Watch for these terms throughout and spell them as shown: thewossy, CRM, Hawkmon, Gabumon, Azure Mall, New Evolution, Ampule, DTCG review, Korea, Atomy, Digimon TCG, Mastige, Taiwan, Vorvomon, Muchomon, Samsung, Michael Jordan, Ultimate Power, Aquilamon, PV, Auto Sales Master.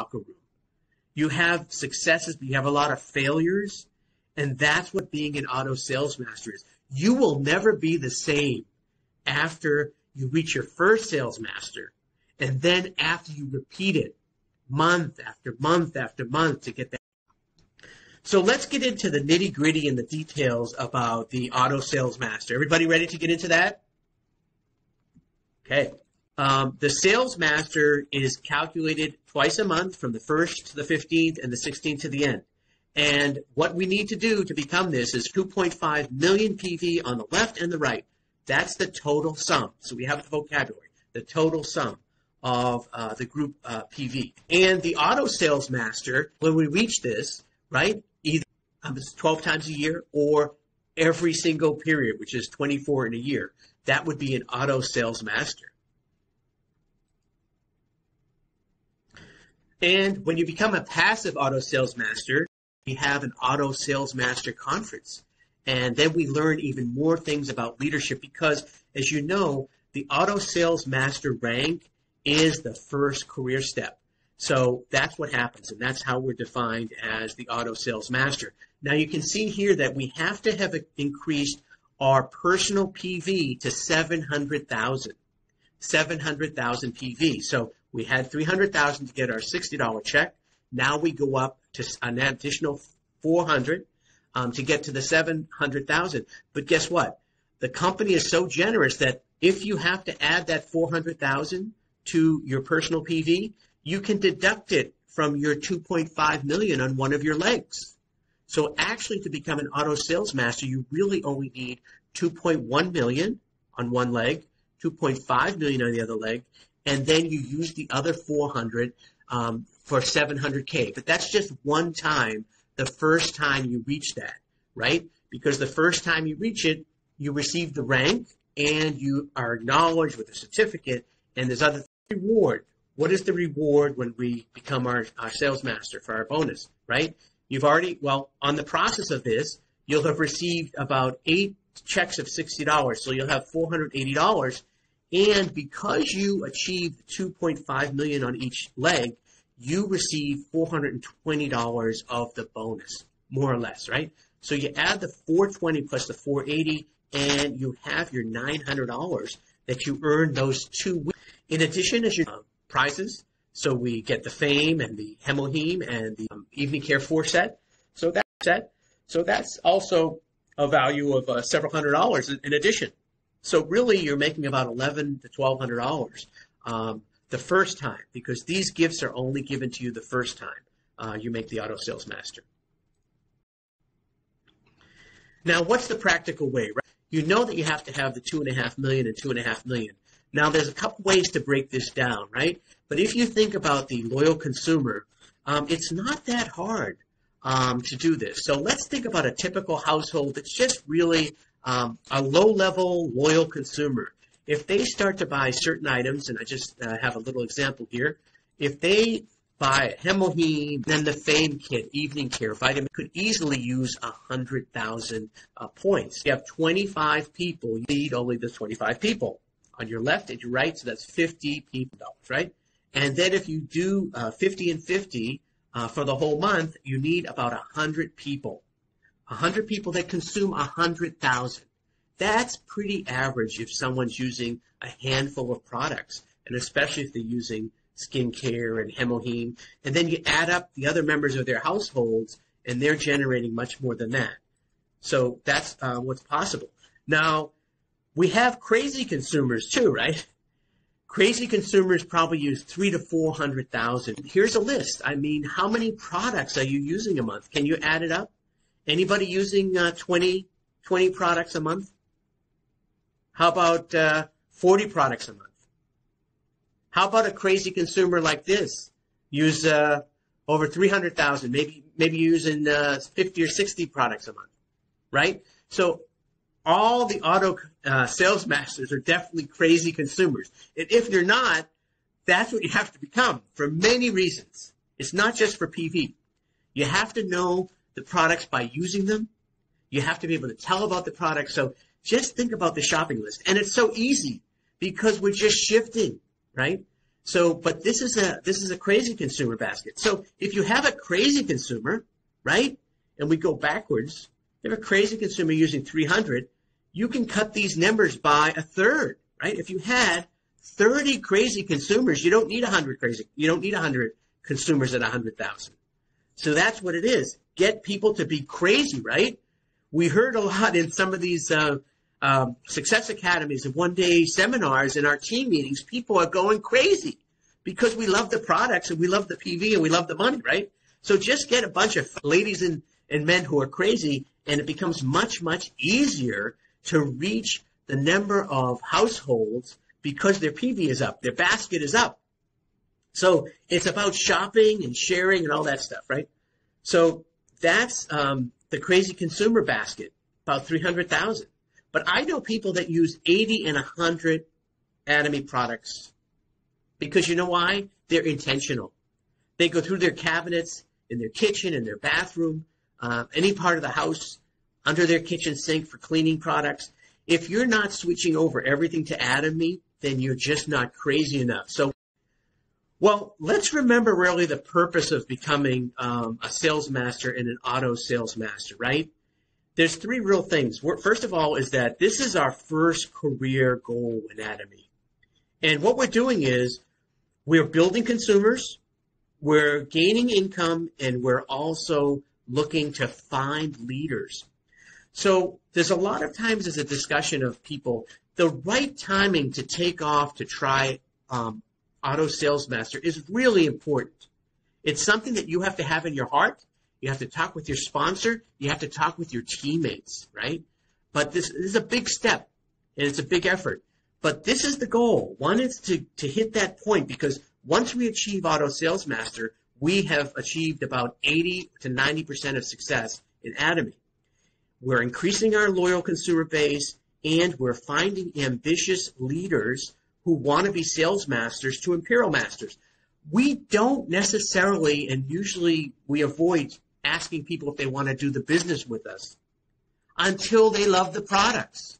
locker room. You have successes, but you have a lot of failures, and that's what being an auto sales master is. You will never be the same after you reach your first sales master, and then after you repeat it month after month after month to get that. So let's get into the nitty-gritty and the details about the auto sales master. Everybody ready to get into that? Okay. The sales master is calculated twice a month from the 1st to the 15th and the 16th to the end. And what we need to do to become this is 2.5 million PV on the left and the right. That's the total sum. So we have the vocabulary, the total sum of the group PV. And the auto sales master, when we reach this, right, either it's 12 times a year or every single period, which is 24 in a year, that would be an auto sales master. And when you become a passive auto sales master, we have an auto sales master conference. And then we learn even more things about leadership because, as you know, the auto sales master rank is the first career step. So that's what happens, and that's how we're defined as the auto sales master. Now you can see here that we have to have increased our personal PV to 700,000. 700,000 PV. So we had 300,000 to get our $60 check. Now we go up to an additional 400 to get to the 700,000. But guess what? The company is so generous that if you have to add that 400,000 to your personal PV, you can deduct it from your 2.5 million on one of your legs. So actually, to become an auto sales master, you really only need 2.1 million on one leg, 2.5 million on the other leg, and then you use the other 400 for 700K. But that's just one time, the first time you reach that, right? Because the first time you reach it, you receive the rank and you are acknowledged with a certificate, and there's other reward. What is the reward when we become our sales master for our bonus, right? You've already, well, on the process of this, you'll have received about 8 checks of $60, so you'll have $480. And because you achieved 2.5 million on each leg, you receive $420 of the bonus, more or less, right? So you add the 420 plus the 480, and you have your $900 that you earned those 2 weeks. In addition, as your prizes, so we get the Fame and the Hemoheme and the Evening Care 4 set. So that set. So that's also a value of several $100s in addition. So really, you're making about $1,100 to $1,200 the first time, because these gifts are only given to you the first time you make the auto sales master. Now, what's the practical way? Right? You know that you have to have the 2.5 million and 2.5 million. Now, there's a couple ways to break this down, right? But if you think about the loyal consumer, it's not that hard to do this. So let's think about a typical household that's just really a low-level loyal consumer. If they start to buy certain items, and I just have a little example here, if they buy Hemoheme, then the Fame Kit, Evening Care, Vitamin, could easily use 100,000 points. You have 25 people. You need only the 25 people on your left and your right, so that's 50 people, right? And then if you do 50 and 50 for the whole month, you need about 100 people. 100 people that consume 100,000. That's pretty average if someone's using a handful of products, and especially if they're using skincare and Hemoheme. And then you add up the other members of their households, and they're generating much more than that. So that's what's possible. Now, we have crazy consumers too, right? Crazy consumers probably use 300,000 to 400,000. Here's a list. I mean, how many products are you using a month? Can you add it up? Anybody using 20 products a month? How about 40 products a month? How about a crazy consumer like this? Use over 300,000, maybe using 50 or 60 products a month, right? So all the auto sales masters are definitely crazy consumers. And if you're not, that's what you have to become for many reasons. It's not just for PV. You have to know the products by using them. You have to be able to tell about the products. So just think about the shopping list. And it's so easy because we're just shifting, right? So, but this is a crazy consumer basket. So if you have a crazy consumer, right, and we go backwards, you have a crazy consumer using 300, you can cut these numbers by a third, right? If you had 30 crazy consumers, you don't need 100 crazy. You don't need 100 consumers at 100,000. So that's what it is. Get people to be crazy, right? We heard a lot in some of these success academies and one-day seminars and our team meetings. People are going crazy because we love the products and we love the PV and we love the money, right? So just get a bunch of ladies and men who are crazy, and it becomes much, much easier to reach the number of households because their PV is up, their basket is up. So it's about shopping and sharing and all that stuff, right? So that's the crazy consumer basket, about 300,000. But I know people that use 80 and 100 Atomy products because you know why? They're intentional. They go through their cabinets, in their kitchen, in their bathroom, any part of the house, under their kitchen sink for cleaning products. If you're not switching over everything to Atomy, then you're just not crazy enough. So, well, let's remember really the purpose of becoming a sales master and an auto sales master, right? There's three real things. First of all is that this is our first career goal in Atomy. And what we're doing is we're building consumers, we're gaining income, and we're also looking to find leaders. So there's a lot of times there's a discussion of people, the right timing to take off to try Auto Sales Master is really important. It's something that you have to have in your heart. You have to talk with your sponsor. You have to talk with your teammates, right? But this is a big step, and it's a big effort. But this is the goal. One is to hit that point, because once we achieve Auto Sales Master, we have achieved about 80 to 90% of success in Atomy. We're increasing our loyal consumer base, and we're finding ambitious leaders who want to be sales masters to imperial masters. We don't necessarily, and usually we avoid asking people if they want to do the business with us until they love the products.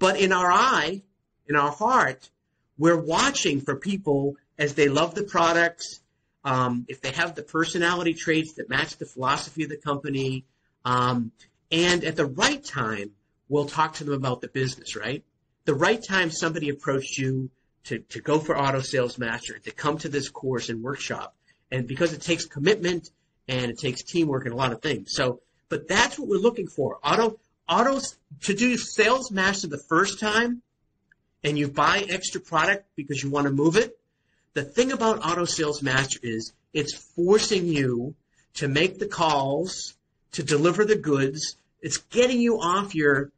But in our eye, in our heart, we're watching for people as they love the products, if they have the personality traits that match the philosophy of the company, and at the right time, we'll talk to them about the business, right? The right time somebody approached you to go for Auto Sales Master, to come to this course and workshop, and because it takes commitment and it takes teamwork and a lot of things. So, but that's what we're looking for. To do Sales Master the first time, and you buy extra product because you want to move it. The thing about Auto Sales Master is it's forcing you to make the calls, to deliver the goods. It's getting you off your,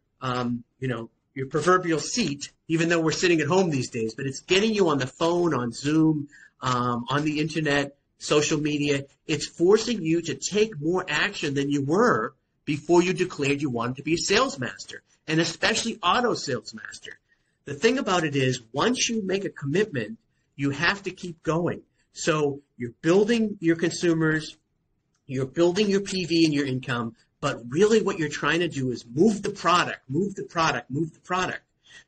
your proverbial seat, even though we're sitting at home these days, but it's getting you on the phone, on Zoom, on the internet, social media. It's forcing you to take more action than you were before you declared you wanted to be a sales master, and especially auto sales master. The thing about it is once you make a commitment, you have to keep going. So you're building your consumers, you're building your PV and your income, but really what you're trying to do is move the product, move the product, move the product.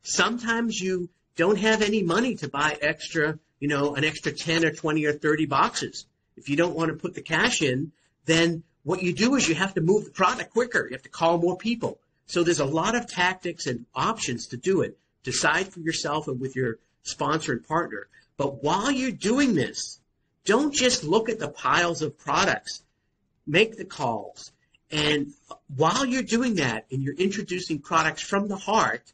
Sometimes you don't have any money to buy extra, an extra 10 or 20 or 30 boxes. If you don't want to put the cash in, then what you do is you have to move the product quicker. You have to call more people. So there's a lot of tactics and options to do it. Decide for yourself and with your sponsor and partner. But while you're doing this, don't just look at the piles of products. Make the calls. And while you're doing that and you're introducing products from the heart,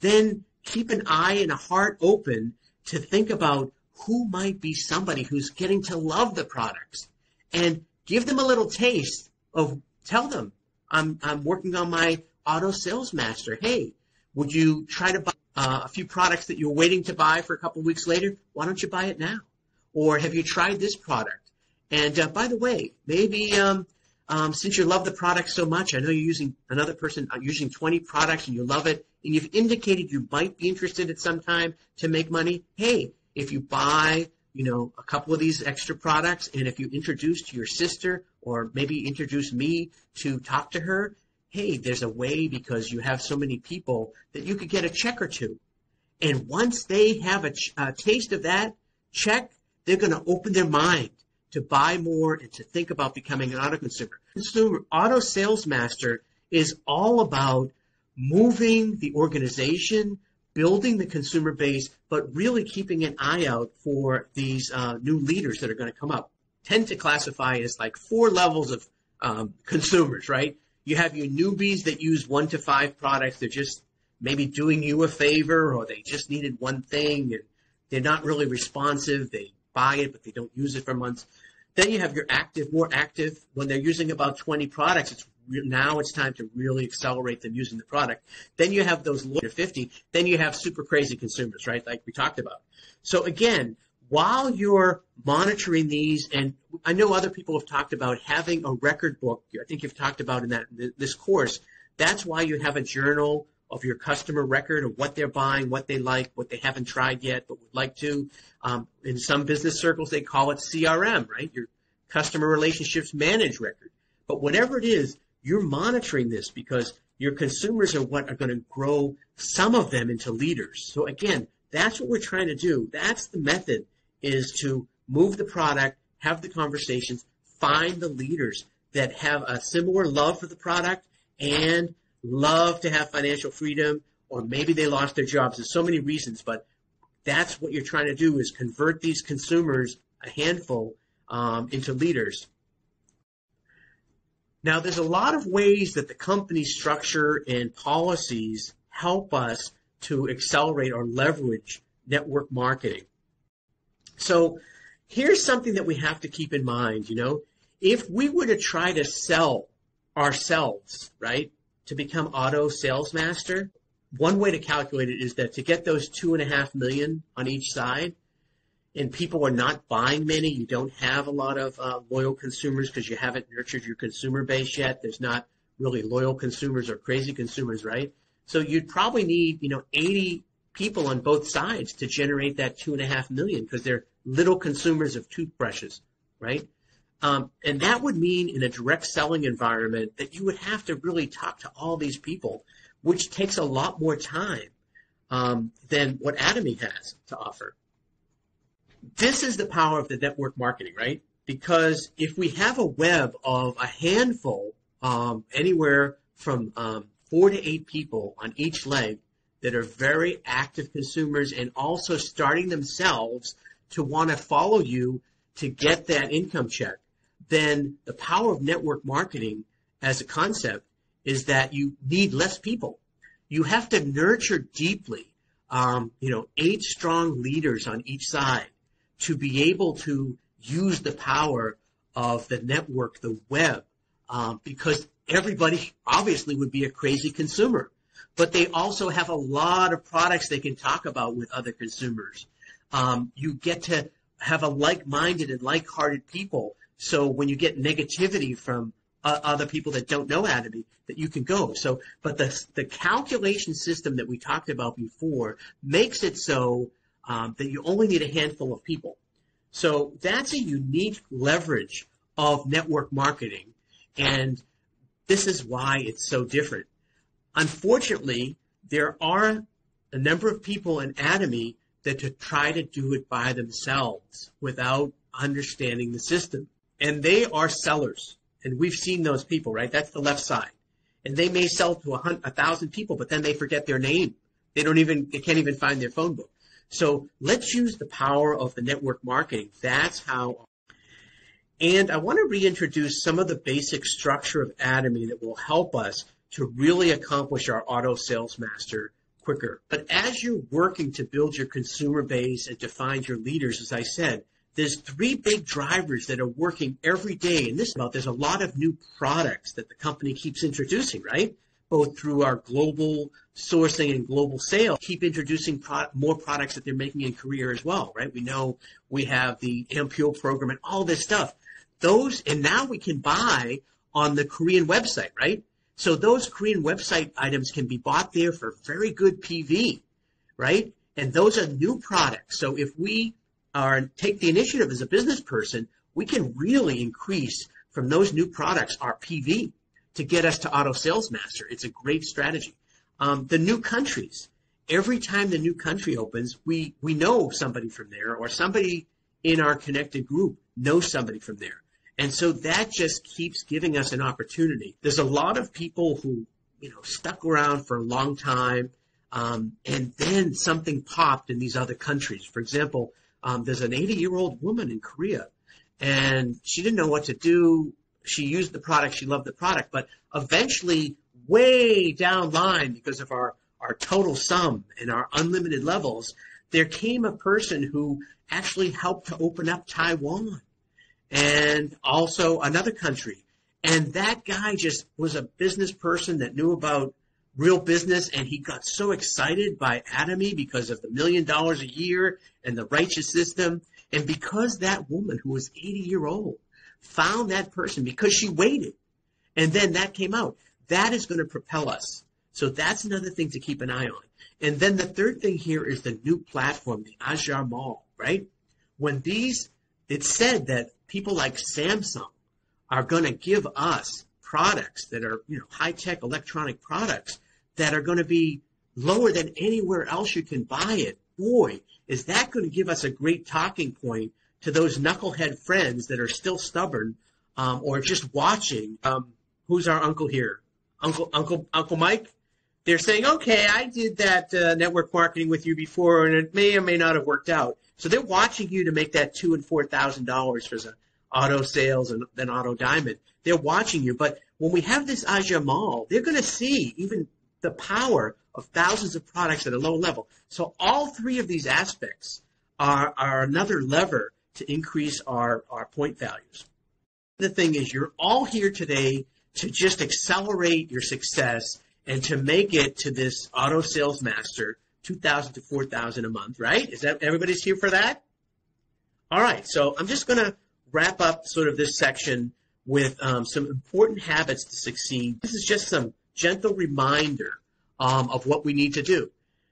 then keep an eye and a heart open to think about who might be somebody who's getting to love the products, and give them a little taste of, tell them, I'm working on my Auto Sales Master. Hey, would you try to buy a few products that you're waiting to buy for a couple of weeks later? Why don't you buy it now? Or have you tried this product? And by the way, maybe since you love the product so much, I know you're using another person, using 20 products and you love it, and you've indicated you might be interested at some time to make money. Hey, if you buy, a couple of these extra products, and if you introduce to your sister or maybe introduce me to talk to her, hey, there's a way, because you have so many people, that you could get a check or two. And once they have a taste of that, check, they're going to open their mind to buy more and to think about becoming an auto consumer. Auto Sales Master is all about moving the organization, building the consumer base, but really keeping an eye out for these new leaders that are going to come up. Tend to classify as like 4 levels of consumers, right? You have your newbies that use 1 to 5 products. They're just maybe doing you a favor, or they just needed one thing and they're not really responsive. They buy it, but they don't use it for months. Then you have your active, more active. When they're using about 20 products, now it's time to really accelerate them using the product. Then you have those lower 50. Then you have super crazy consumers, right, like we talked about. So again, while you're monitoring these, and I know other people have talked about having a record book. I think you've talked about in this course. That's why you have a journal of your customer record of what they're buying, what they like, what they haven't tried yet but would like to. In some business circles, they call it CRM, right? Your customer relationships managed record. But whatever it is, you're monitoring this because your consumers are what are going to grow some of them into leaders. So again, that's what we're trying to do. That's the method, is to move the product, have the conversations, find the leaders that have a similar love for the product and love to have financial freedom, or maybe they lost their jobs. There's so many reasons, but that's what you're trying to do, is convert these consumers, a handful, into leaders. Now, there's a lot of ways that the company structure and policies help us to accelerate or leverage network marketing. So here's something that we have to keep in mind, you know. If we were to try to sell ourselves, right, to become Auto Sales Master, one way to calculate it is that to get those 2.5 million on each side, and people are not buying many, you don't have a lot of loyal consumers because you haven't nurtured your consumer base yet. There's not really loyal consumers or crazy consumers, right? So you'd probably need, you know, 80 people on both sides to generate that 2.5 million, because they're little consumers of toothbrushes, right? And that would mean in a direct selling environment that you would have to really talk to all these people, which takes a lot more time than what Atomy has to offer. This is the power of the network marketing, right? Because if we have a web of a handful, anywhere from 4 to 8 people on each leg that are very active consumers and also starting themselves to want to follow you to get that income check, then the power of network marketing as a concept is that you need less people. You have to nurture deeply, 8 strong leaders on each side to be able to use the power of the network, the web, because everybody obviously would be a crazy consumer, but they also have a lot of products they can talk about with other consumers. You get to have a like-minded and like-hearted people, so when you get negativity from other people that don't know Atomy, that you can go. So, but the calculation system that we talked about before makes it so that you only need a handful of people. So that's a unique leverage of network marketing, and this is why it's so different. Unfortunately, there are a number of people in Atomy that to try to do it by themselves without understanding the system, and they are sellers, and we've seen those people, right? That's the left side, and they may sell to 1,000 people, but then they forget their name. They can't even find their phone book. So let's use the power of the network marketing. That's how. And I want to reintroduce some of the basic structure of Atomy that will help us to really accomplish our Auto Sales Master quicker. But as you're working to build your consumer base and to find your leaders, as I said, there's 3 big drivers that are working every day. And this month, there's a lot of new products that the company keeps introducing, right? Both through our global sourcing and global sales, keep introducing more products that they're making in Korea as well, right? We know we have the Ampule program and all this stuff. Those, and now we can buy on the Korean website, right? So those Korean website items can be bought there for very good PV, right? And those are new products. So if we take the initiative as a business person, we can really increase from those new products our PV to get us to Auto Sales Master. It's a great strategy. The new countries every time the new country opens, we know somebody from there, or somebody in our connected group knows somebody from there. And so that just keeps giving us an opportunity. There's a lot of people who, you know, stuck around for a long time, and then something popped in these other countries. For example, there's an 80-year-old woman in Korea, and she didn't know what to do. She used the product. She loved the product. But eventually, way down line, because of our total sum and our unlimited levels, there came a person who actually helped to open up Taiwan and also another country. And that guy just was a business person that knew about real business, and he got so excited by Atomy because of the $1 million a year and the righteous system. And because that woman who was 80-year-old found that person, because she waited, and then that came out, that is going to propel us. So that's another thing to keep an eye on. And then the third thing here is the new platform, the Azure Mall, right? When these, it's said that people like Samsung are going to give us products that are, you know, high-tech electronic products that are going to be lower than anywhere else you can buy it. Boy, is that going to give us a great talking point to those knucklehead friends that are still stubborn or just watching. Who's our uncle here? Uncle Mike? They're saying, okay, I did that network marketing with you before, and it may or may not have worked out. So they're watching you to make that $2,000 and $4,000 for the auto sales and then auto diamond. They're watching you. But when we have this Azure Mall, they're going to see even the power of thousands of products at a low level. So all three of these aspects are another lever to increase our point values. The thing is, you're all here today to just accelerate your success and to make it to this Auto Sales Master, $2,000 to $4,000 a month, right? Is that everybody's here for that? All right, so I'm just going to wrap up sort of this section with some important habits to succeed. This is just some gentle reminder of what we need to do.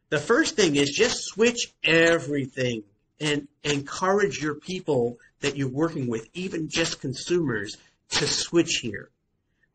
The first thing is just switch everything and encourage your people that you're working with, even just consumers, to switch here.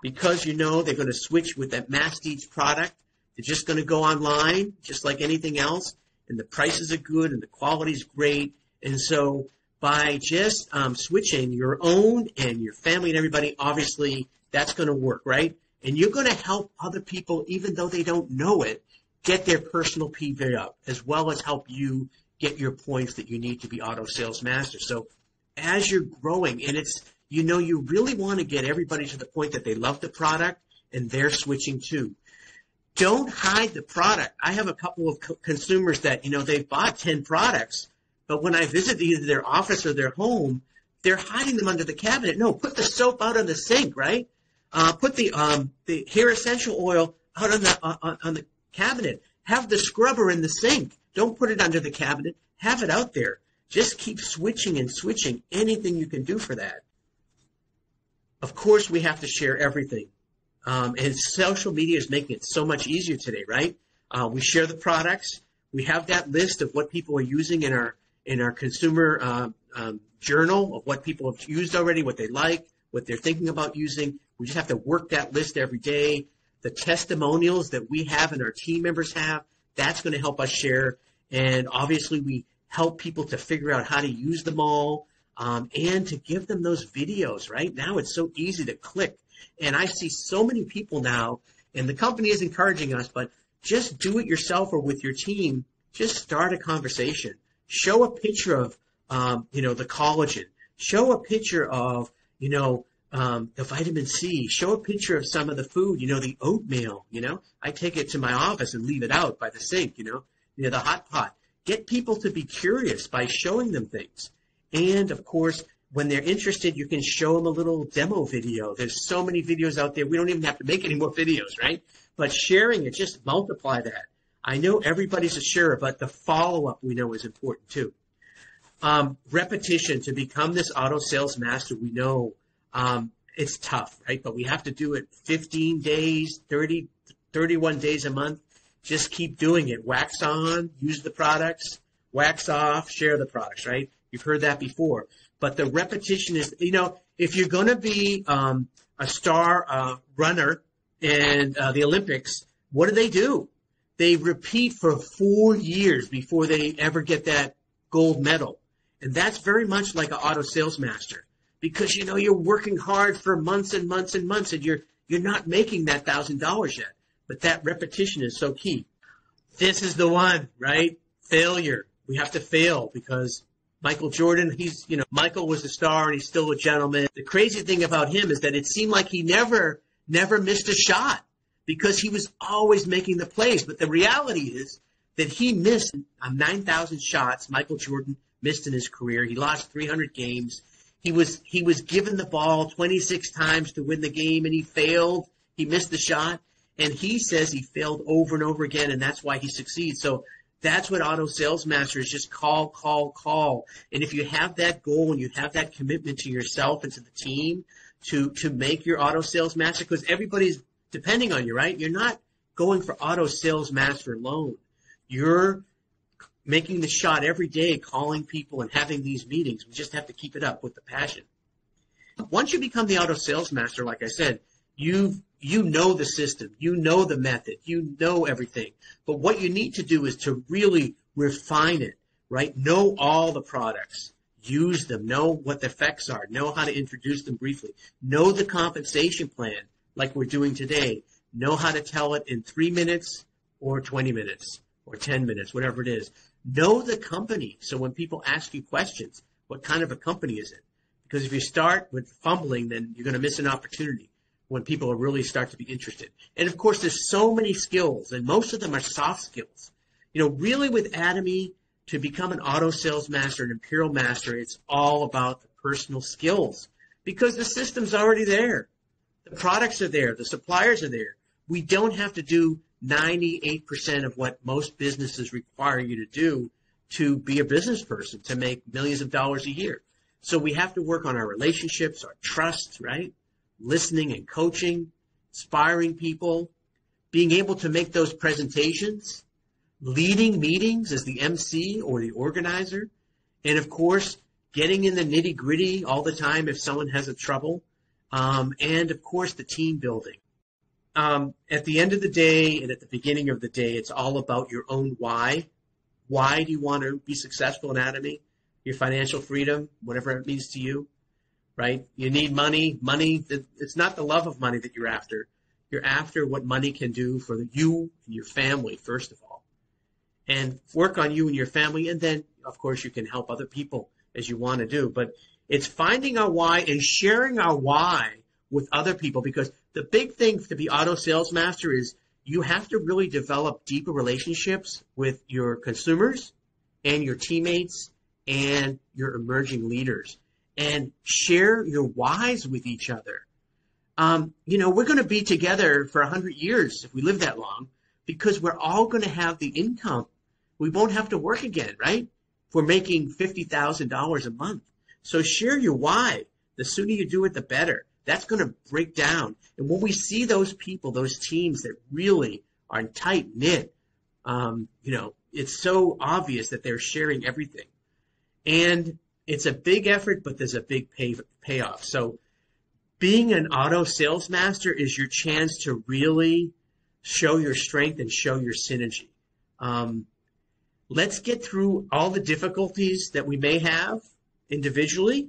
Because you know they're going to switch with that Mastige product, they're just going to go online, just like anything else, and the prices are good and the quality is great. And so by just switching your own and your family and everybody, obviously that's going to work, right? And you're going to help other people, even though they don't know it, get their personal PV up, as well as help you get your points that you need to be Auto Sales Master. So as you're growing, and it's, you know, you really want to get everybody to the point that they love the product and they're switching too. Don't hide the product. I have a couple of consumers that, you know, they've bought 10 products, but when I visit either their office or their home, they're hiding them under the cabinet. No, put the soap out on the sink, right? Put the hair essential oil out on the cabinet. Have the scrubber in the sink. Don't put it under the cabinet. Have it out there. Just keep switching and switching. Anything you can do for that. Of course, we have to share everything. And social media is making it so much easier today, right? We share the products. We have that list of what people are using in our consumer journal of what people have used already, what they like, what they're thinking about using. We just have to work that list every day. The testimonials that we have and our team members have, that's going to help us share. And obviously, we help people to figure out how to use them all. And to give them those videos, right? Now it's so easy to click. And I see so many people now, and the company is encouraging us, but just do it yourself or with your team. Just start a conversation. Show a picture of, you know, the collagen. Show a picture of, you know, the vitamin C. Show a picture of some of the food, you know, the oatmeal, you know. I take it to my office and leave it out by the sink, you know, near the hot pot. Get people to be curious by showing them things. And, of course, when they're interested, you can show them a little demo video. There's so many videos out there. We don't even have to make any more videos, right? But sharing it, just multiply that. I know everybody's a sharer, but the follow-up we know is important too. Repetition to become this Auto Sales Master, we know it's tough, right? But we have to do it 15 days, 31 days a month. Just keep doing it. Wax on, use the products, wax off, share the products, right? You've heard that before. But the repetition is, you know, if you're going to be a star runner in the Olympics, what do? They repeat for 4 years before they ever get that gold medal. And that's very much like an auto sales master, because, you know, you're working hard for months and months and months, and you're not making that $1,000 yet. But that repetition is so key. This is the one, right? Failure. We have to fail, because Michael Jordan, Michael was a star and he's still a gentleman. The crazy thing about him is that it seemed like he never missed a shot, because he was always making the plays. But the reality is that he missed 9,000 shots Michael Jordan missed in his career. He lost 300 games. He was given the ball 26 times to win the game, and he failed. He missed the shot. And he says he failed over and over again, and that's why he succeeds. So that's what Auto Sales Master is, just call, call, call. And if you have that goal and you have that commitment to yourself and to the team to make your Auto Sales Master, because everybody's depending on you, right? You're not going for Auto Sales Master alone. You're making the shot every day, calling people and having these meetings. We just have to keep it up with the passion. Once you become the Auto Sales Master, like I said, you know the system, you know the method, you know everything. But what you need to do is to really refine it, right? Know all the products, use them, know what the effects are, know how to introduce them briefly, know the compensation plan like we're doing today, know how to tell it in 3 minutes or 20 minutes or 10 minutes, whatever it is. Know the company, so when people ask you questions, what kind of a company is it? Because if you start with fumbling, then you're going to miss an opportunity when people really start to be interested. And of course, there's so many skills, and most of them are soft skills. You know, really with Atomy, to become an auto sales master, an imperial master, it's all about the personal skills, because the system's already there. The products are there, the suppliers are there. We don't have to do 98% of what most businesses require you to do to be a business person, to make millions of dollars a year. So we have to work on our relationships, our trust, right? Listening and coaching, inspiring people, being able to make those presentations, leading meetings as the MC or the organizer, and of course, getting in the nitty-gritty all the time if someone has a trouble, and of course, the team building. At the end of the day and at the beginning of the day, it's all about your own why. Why do you want to be successful in Atomy? Your financial freedom, whatever it means to you. Right? You need money. Money, it's not the love of money that you're after. You're after what money can do for you and your family, first of all. And work on you and your family, and then, of course, you can help other people as you want to do. But it's finding our why and sharing our why with other people, because the big thing to be auto sales master is you have to really develop deeper relationships with your consumers and your teammates and your emerging leaders, and share your whys with each other. You know, we're going to be together for 100 years if we live that long, because we're all going to have the income. We won't have to work again, right? If we're making $50,000 a month. So share your why. The sooner you do it, the better. That's going to break down. And when we see those people, those teams that really are tight-knit, you know, it's so obvious that they're sharing everything. And it's a big effort, but there's a big payoff. So being an auto sales master is your chance to really show your strength and show your synergy. Let's get through all the difficulties that we may have individually,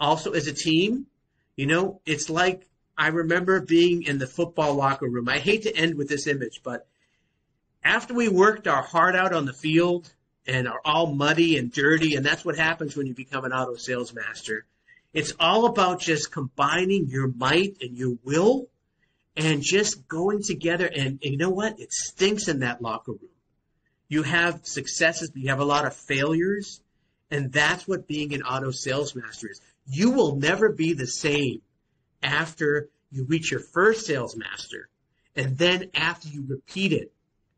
also as a team. You know, it's like I remember being in the football locker room. I hate to end with this image, but after we worked our heart out on the field, and are all muddy and dirty, and that's what happens when you become an auto sales master. It's all about just combining your might and your will and just going together, and you know what? It stinks in that locker room. You have successes, but you have a lot of failures, and that's what being an auto sales master is. You will never be the same after you reach your first sales master, and then after you repeat it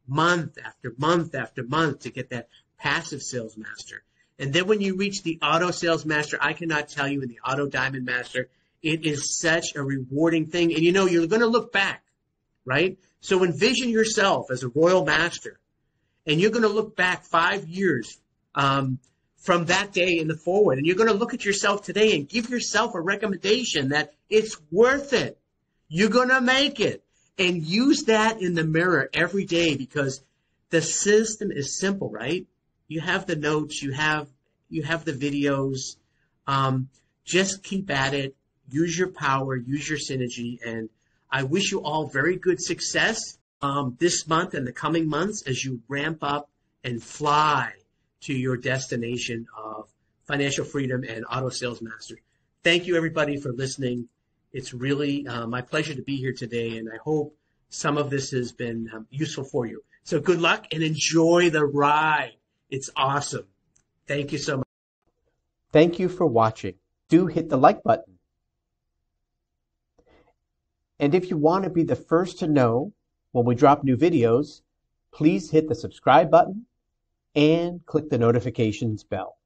month after month after month to get that passive sales master. And then when you reach the auto sales master, I cannot tell you, in the auto diamond master, it is such a rewarding thing. And you know, you're going to look back, right? So envision yourself as a royal master, and you're going to look back 5 years from that day in the forward. And you're going to look at yourself today and give yourself a recommendation that it's worth it. You're going to make it, and use that in the mirror every day, because the system is simple, right? You have the notes, you have the videos. Just keep at it. Use your power, use your synergy, and I wish you all very good success this month and the coming months as you ramp up and fly to your destination of financial freedom and Auto Sales Master. Thank you, everybody, for listening. It's really my pleasure to be here today, and I hope some of this has been useful for you. So good luck and enjoy the ride. It's awesome. Thank you so much. Thank you for watching. Do hit the like button. And if you want to be the first to know when we drop new videos, please hit the subscribe button and click the notifications bell.